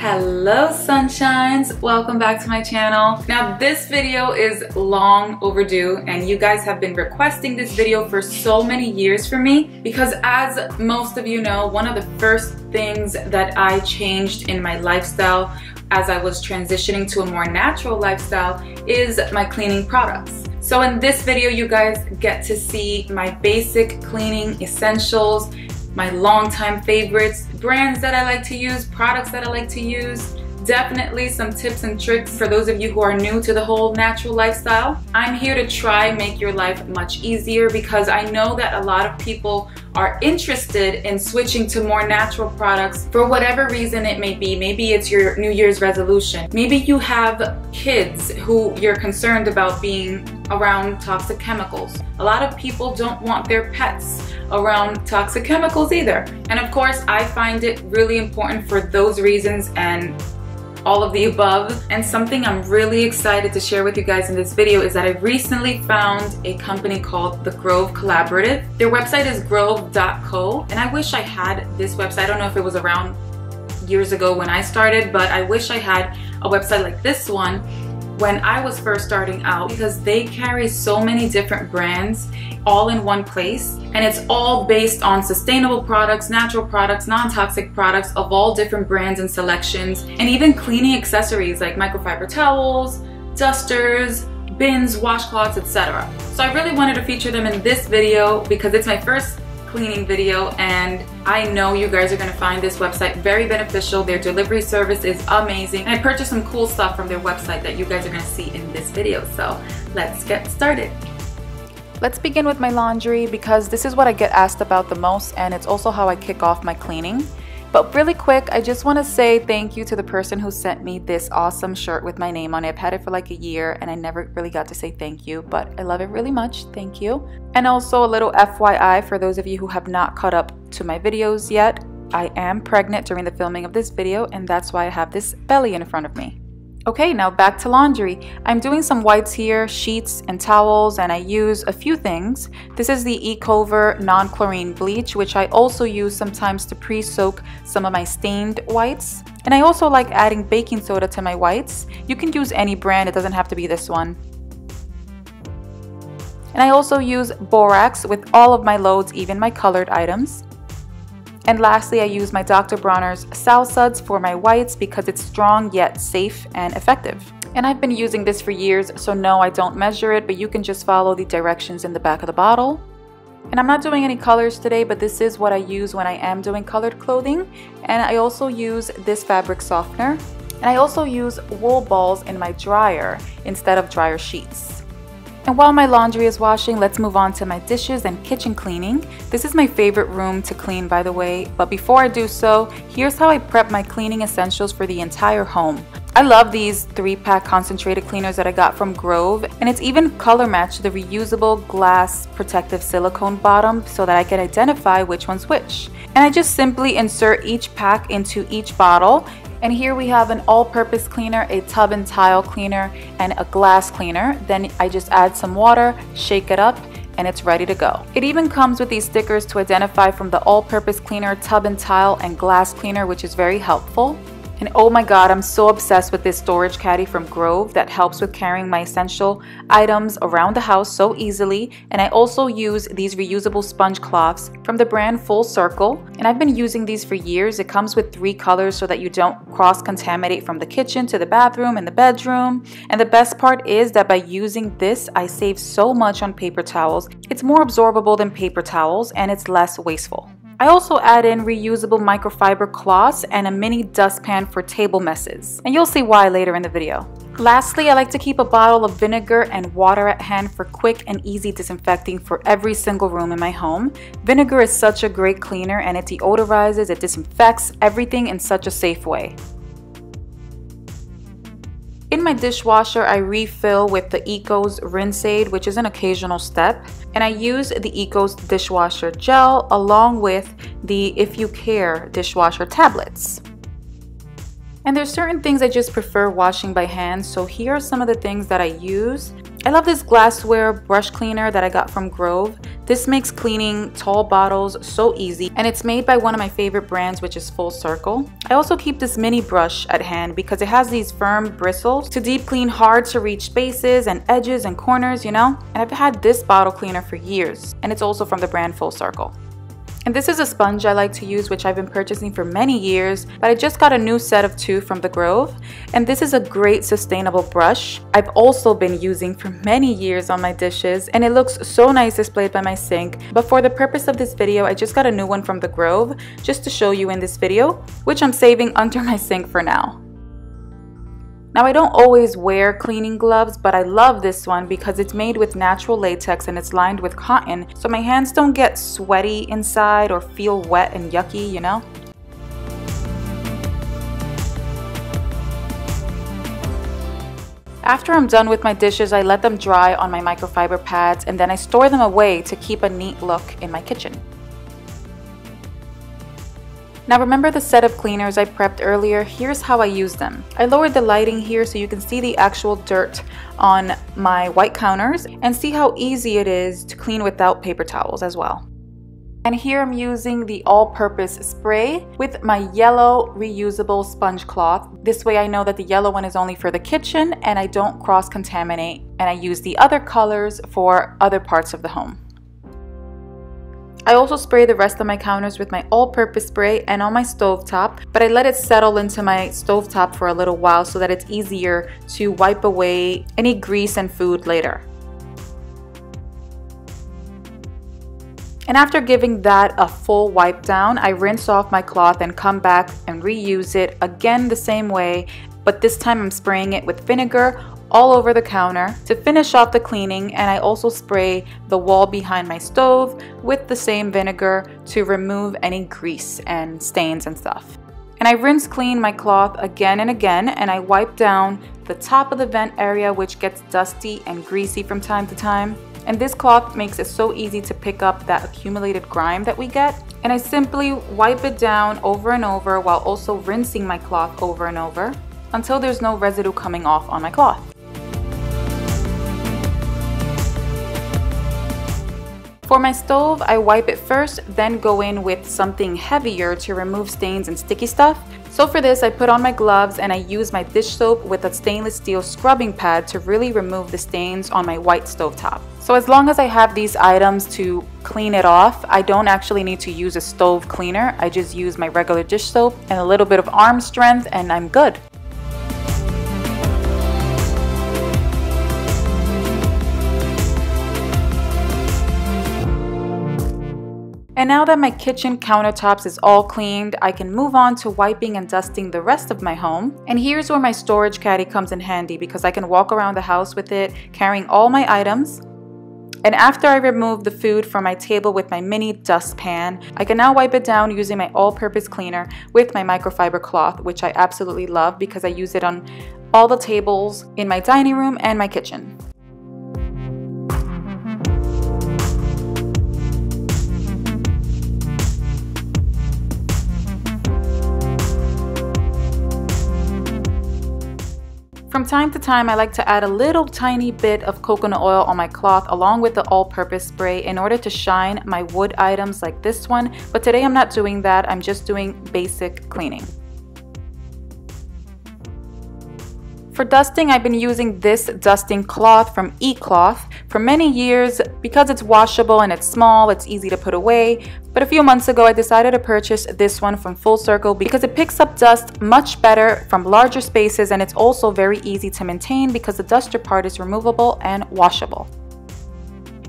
Hello sunshines, welcome back to my channel. Now this video is long overdue and you guys have been requesting this video for so many years from me because, as most of you know, one of the first things that I changed in my lifestyle as I was transitioning to a more natural lifestyle is my cleaning products. So in this video you guys get to see my basic cleaning essentials, my longtime favorites, brands that I like to use, products that I like to use, definitely some tips and tricks for those of you who are new to the whole natural lifestyle. I'm here to try make your life much easier because I know that a lot of people are interested in switching to more natural products for whatever reason it may be. Maybe it's your New Year's resolution. Maybe you have kids who you're concerned about being around toxic chemicals. A lot of people don't want their pets around toxic chemicals either. And of course, I find it really important for those reasons and all of the above. And something I'm really excited to share with you guys in this video is that I recently found a company called the Grove Collaborative. Their website is grove.co, and I wish I had this website. I don't know if it was around years ago when I started, but I wish I had a website like this one when I was first starting out, because they carry so many different brands all in one place, and it's all based on sustainable products, natural products, non-toxic products of all different brands and selections, and even cleaning accessories like microfiber towels, dusters, bins, washcloths, etc. So I really wanted to feature them in this video because it's my first cleaning video and I know you guys are going to find this website very beneficial. Their delivery service is amazing. I purchased some cool stuff from their website that you guys are going to see in this video. So let's get started. Let's begin with my laundry because this is what I get asked about the most, and it's also how I kick off my cleaning. But really quick, I just want to say thank you to the person who sent me this awesome shirt with my name on it. I've had it for like a year and I never really got to say thank you, but I love it really much. Thank you. And also a little FYI for those of you who have not caught up to my videos yet, I am pregnant during the filming of this video, and that's why I have this belly in front of me. Okay, now back to laundry. I'm doing some wipes here, sheets and towels, and I use a few things. This is the Ecover non-chlorine bleach, which I also use sometimes to pre-soak some of my stained whites. And I also like adding baking soda to my whites. You can use any brand, it doesn't have to be this one. And I also use borax with all of my loads, even my colored items. And lastly, I use my Dr. Bronner's Sal Suds for my whites because it's strong yet safe and effective. And I've been using this for years, so no, I don't measure it, but you can just follow the directions in the back of the bottle. And I'm not doing any colors today, but this is what I use when I am doing colored clothing. And I also use this fabric softener. And I also use wool balls in my dryer instead of dryer sheets. And while my laundry is washing, let's move on to my dishes and kitchen cleaning. This is my favorite room to clean, by the way, but before I do so, here's how I prep my cleaning essentials for the entire home. I love these 3-pack concentrated cleaners that I got from Grove, and it's even color matched the reusable glass protective silicone bottom so that I can identify which one's which. And I just simply insert each pack into each bottle. And here we have an all-purpose cleaner, a tub and tile cleaner, and a glass cleaner. Then I just add some water, shake it up, and it's ready to go. It even comes with these stickers to identify from the all-purpose cleaner, tub and tile, and glass cleaner, which is very helpful. And oh my god, I'm so obsessed with this storage caddy from Grove that helps with carrying my essential items around the house so easily. And I also use these reusable sponge cloths from the brand Full Circle. And I've been using these for years. It comes with 3 colors so that you don't cross-contaminate from the kitchen to the bathroom and the bedroom. And the best part is that by using this, I save so much on paper towels. It's more absorbable than paper towels and it's less wasteful. I also add in reusable microfiber cloths and a mini dustpan for table messes, and you'll see why later in the video. Lastly, I like to keep a bottle of vinegar and water at hand for quick and easy disinfecting for every single room in my home. Vinegar is such a great cleaner, and it deodorizes, it disinfects everything in such a safe way. In my dishwasher, I refill with the Eco's Rinse Aid, which is an occasional step. And I use the Eco's dishwasher gel along with the If You Care dishwasher tablets. And there's certain things I just prefer washing by hand, so here are some of the things that I use. I love this glassware brush cleaner that I got from Grove. This makes cleaning tall bottles so easy, and it's made by one of my favorite brands, which is Full Circle. I also keep this mini brush at hand because it has these firm bristles to deep clean hard to reach spaces and edges and corners, you know? And I've had this bottle cleaner for years, and it's also from the brand Full Circle. And this is a sponge I like to use, which I've been purchasing for many years, but I just got a new set of 2 from the Grove. And this is a great sustainable brush I've also been using for many years on my dishes, and it looks so nice displayed by my sink. But for the purpose of this video, I just got a new one from the Grove just to show you in this video, which I'm saving under my sink for now. Now, I don't always wear cleaning gloves, but I love this one because it's made with natural latex and it's lined with cotton, so my hands don't get sweaty inside or feel wet and yucky, you know? After I'm done with my dishes, I let them dry on my microfiber pads, and then I store them away to keep a neat look in my kitchen. Now, remember the set of cleaners I prepped earlier? Here's how I use them. I lowered the lighting here so you can see the actual dirt on my white counters and see how easy it is to clean without paper towels as well. And here I'm using the all-purpose spray with my yellow reusable sponge cloth. This way I know that the yellow one is only for the kitchen and I don't cross-contaminate, and I use the other colors for other parts of the home. I also spray the rest of my counters with my all-purpose spray and on my stovetop, but I let it settle into my stovetop for a little while so that it's easier to wipe away any grease and food later. And after giving that a full wipe down, I rinse off my cloth and come back and reuse it again the same way, but this time I'm spraying it with vinegar all over the counter to finish off the cleaning, and I also spray the wall behind my stove with the same vinegar to remove any grease and stains and stuff. And I rinse clean my cloth again and again, and I wipe down the top of the vent area, which gets dusty and greasy from time to time. And this cloth makes it so easy to pick up that accumulated grime that we get. And I simply wipe it down over and over while also rinsing my cloth over and over until there's no residue coming off on my cloth. For my stove, I wipe it first, then go in with something heavier to remove stains and sticky stuff. So for this, I put on my gloves and I use my dish soap with a stainless steel scrubbing pad to really remove the stains on my white stovetop. So as long as I have these items to clean it off, I don't actually need to use a stove cleaner. I just use my regular dish soap and a little bit of arm strength and I'm good. And now that my kitchen countertops is all cleaned, I can move on to wiping and dusting the rest of my home. And here's where my storage caddy comes in handy because I can walk around the house with it, carrying all my items. And after I remove the food from my table with my mini dustpan, I can now wipe it down using my all-purpose cleaner with my microfiber cloth, which I absolutely love because I use it on all the tables in my dining room and my kitchen. From time to time, I like to add a little tiny bit of coconut oil on my cloth along with the all-purpose spray in order to shine my wood items like this one, but today I'm not doing that, I'm just doing basic cleaning. For dusting, I've been using this dusting cloth from eCloth for many years because it's washable and it's small, it's easy to put away. But a few months ago, I decided to purchase this one from Full Circle because it picks up dust much better from larger spaces, and it's also very easy to maintain because the duster part is removable and washable.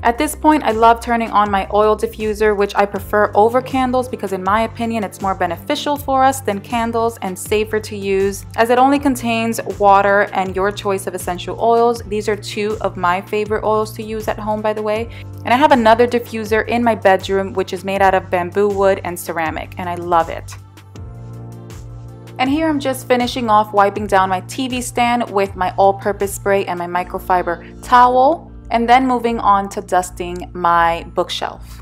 At this point, I love turning on my oil diffuser, which I prefer over candles because in my opinion, it's more beneficial for us than candles and safer to use as it only contains water and your choice of essential oils. These are 2 of my favorite oils to use at home, by the way. And I have another diffuser in my bedroom, which is made out of bamboo wood and ceramic, and I love it. And here I'm just finishing off wiping down my TV stand with my all-purpose spray and my microfiber towel, and then moving on to dusting my bookshelf.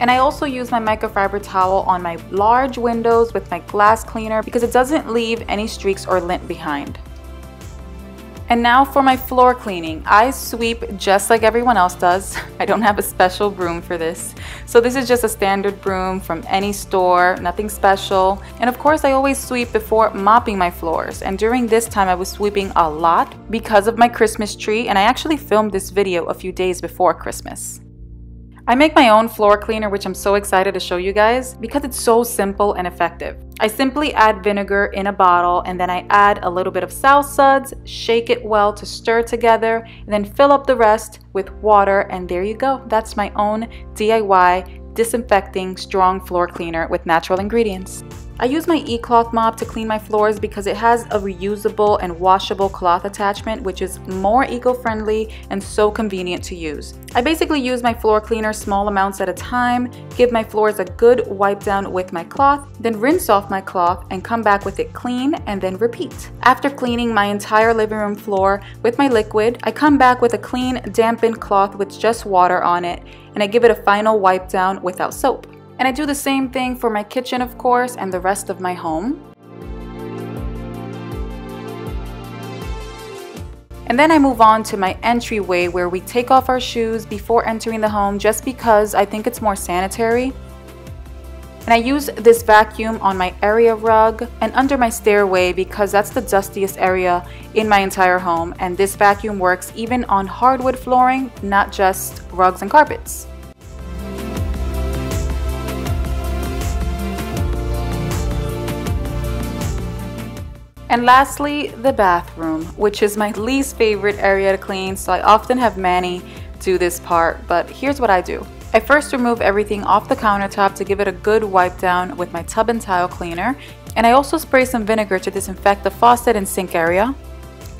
And I also use my microfiber towel on my large windows with my glass cleaner because it doesn't leave any streaks or lint behind. And now for my floor cleaning. I sweep just like everyone else does. I don't have a special broom for this. So this is just a standard broom from any store, nothing special. And of course I always sweep before mopping my floors. And during this time I was sweeping a lot because of my Christmas tree, and I actually filmed this video a few days before Christmas. I make my own floor cleaner, which I'm so excited to show you guys because it's so simple and effective. I simply add vinegar in a bottle, and then I add a little bit of Sal Suds, shake it well to stir together, and then fill up the rest with water, and there you go. That's my own DIY disinfecting strong floor cleaner with natural ingredients. I use my eCloth mop to clean my floors because it has a reusable and washable cloth attachment, which is more eco-friendly and so convenient to use. I basically use my floor cleaner small amounts at a time, give my floors a good wipe down with my cloth, then rinse off my cloth and come back with it clean, and then repeat. After cleaning my entire living room floor with my liquid, I come back with a clean, dampened cloth with just water on it, and I give it a final wipe down without soap. And I do the same thing for my kitchen, of course, and the rest of my home. And then I move on to my entryway, where we take off our shoes before entering the home just because I think it's more sanitary. And I use this vacuum on my area rug and under my stairway because that's the dustiest area in my entire home, and this vacuum works even on hardwood flooring, not just rugs and carpets. And lastly, the bathroom, which is my least favorite area to clean, so I often have Manny do this part, but here's what I do. I first remove everything off the countertop to give it a good wipe down with my tub and tile cleaner, and I also spray some vinegar to disinfect the faucet and sink area.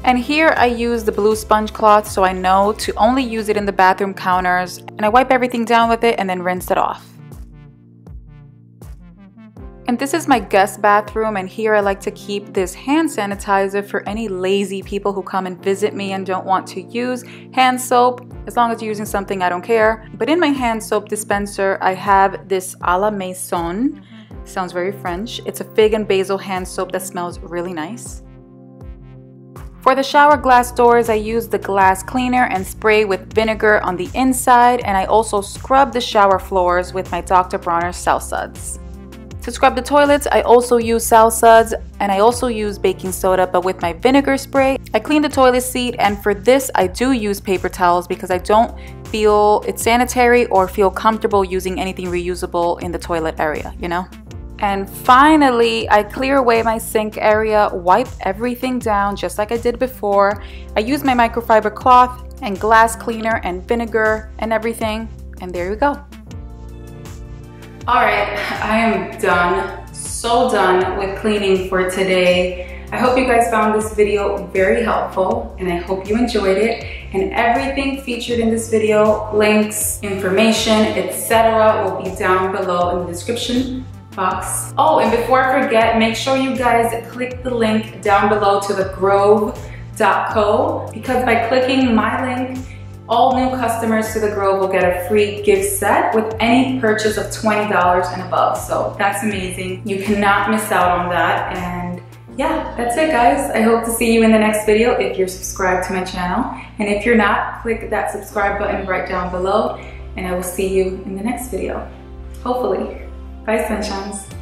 And here I use the blue sponge cloth, so I know to only use it in the bathroom counters, and I wipe everything down with it and then rinse it off. And this is my guest bathroom, and here I like to keep this hand sanitizer for any lazy people who come and visit me and don't want to use hand soap. As long as you're using something, I don't care. But in my hand soap dispenser, I have this à la maison. Sounds very French. It's a fig and basil hand soap that smells really nice. For the shower glass doors, I use the glass cleaner and spray with vinegar on the inside, and I also scrub the shower floors with my Dr. Bronner's Sal Suds. To scrub the toilets, I also use Sal Suds, and I also use baking soda, but with my vinegar spray, I clean the toilet seat, and for this, I do use paper towels because I don't feel it's sanitary or feel comfortable using anything reusable in the toilet area, you know? And finally, I clear away my sink area, wipe everything down just like I did before. I use my microfiber cloth and glass cleaner and vinegar and everything, and there you go. Alright, I am done, so done with cleaning for today. I hope you guys found this video very helpful, and I hope you enjoyed it. And everything featured in this video, links, information, etc. will be down below in the description box. Oh, and before I forget, make sure you guys click the link down below to the grove.co, because by clicking my link, all new customers to The Grove will get a free gift set with any purchase of $20 and above. So that's amazing. You cannot miss out on that. And yeah, that's it, guys. I hope to see you in the next video if you're subscribed to my channel. And if you're not, click that subscribe button right down below, and I will see you in the next video. Hopefully. Bye, sunshines.